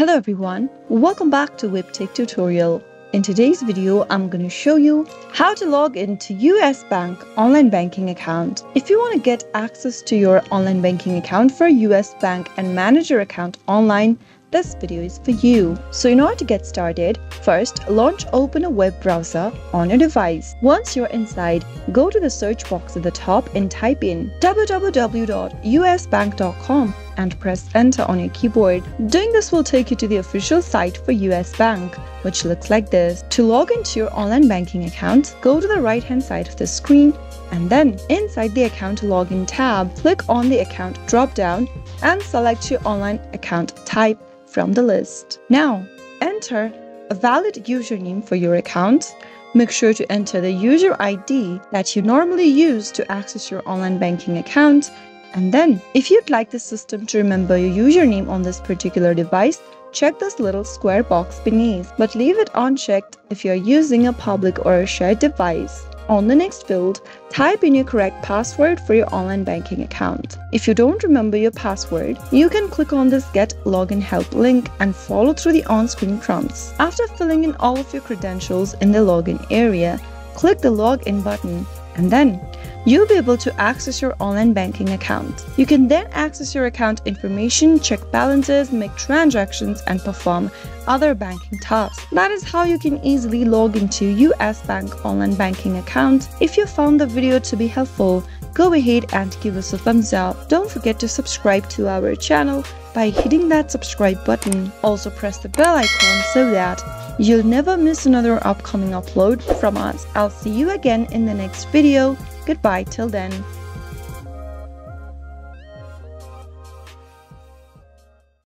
Hello everyone, welcome back to Webtech Tutorial. In today's video, I'm going to show you how to log into US Bank online banking account. If you want to get access to your online banking account for US Bank and manage your account online, this video is for you. So in order to get started, first open a web browser on your device. Once you're inside, go to the search box at the top and type in www.usbank.com. and press enter on your keyboard. Doing this will take you to the official site for US Bank, which looks like this. To log into your online banking account, go to the right hand side of the screen and then inside the account login tab, click on the account drop down and select your online account type from the list. Now enter a valid username for your account. Make sure to enter the user ID that you normally use to access your online banking account. And then, if you'd like the system to remember your username on this particular device, check this little square box beneath, but leave it unchecked if you're using a public or a shared device. On the next field, type in your correct password for your online banking account. If you don't remember your password, you can click on this Get Login Help link and follow through the on-screen prompts. After filling in all of your credentials in the login area, click the Login button and then you'll be able to access your online banking account. You can then access your account information, check balances, make transactions, and perform other banking tasks. That is how you can easily log into US Bank online banking account. If you found the video to be helpful, go ahead and give us a thumbs up. Don't forget to subscribe to our channel by hitting that subscribe button. Also press the bell icon so that you'll never miss another upcoming upload from us. I'll see you again in the next video. Goodbye till then.